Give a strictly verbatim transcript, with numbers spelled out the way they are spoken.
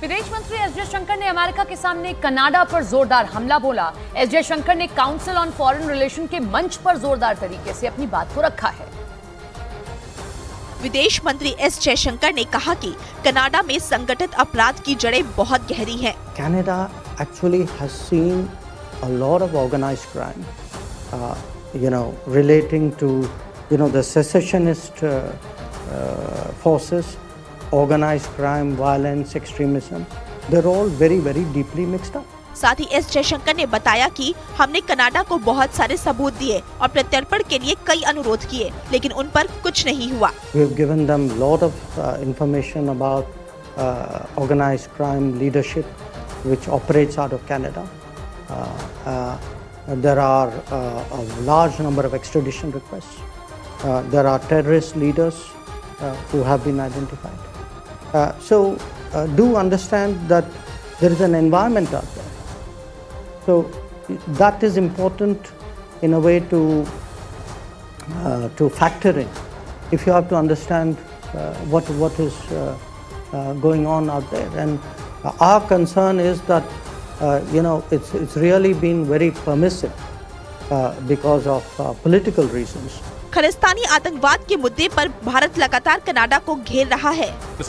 विदेश मंत्री एस जयशंकर ने अमेरिका के सामने कनाडा पर जोरदार हमला बोला। एस जयशंकर ने काउंसिल ऑन फॉरेन रिलेशन के मंच पर जोरदार तरीके से अपनी बात को रखा है। विदेश मंत्री एस जयशंकर ने कहा कि कनाडा में संगठित अपराध की जड़ें बहुत गहरी हैं। Canada actually has seen a lot of organised crime, you know, relating to, you know, the secessionist forces, organized crime, violence, extremism, they're all very, very deeply mixed up. साथ ही एस जयशंकर ने बताया कि हमने कनाडा को बहुत सारे सबूत दिए और प्रत्यर्पण के लिए कई अनुरोध किए, लेकिन उन पर कुछ नहीं हुआ। We've given them lot of uh, information about uh, organized crime leadership, which operates out of Canada. Uh, uh, there are uh, a large number of extradition requests. Uh, there are terrorist leaders uh, who have been identified. Uh, so uh, do understand that there is an environment out there. So that is important in a way to uh, to factor in. If you have to understand uh, what what is uh, uh, going on out there, and uh, our concern is that uh, you know it's it's really been very permissive uh, because of uh, political reasons. Khalistani आतंकवाद के मुद्दे पर भारत लगातार Canada को घेर रहा है।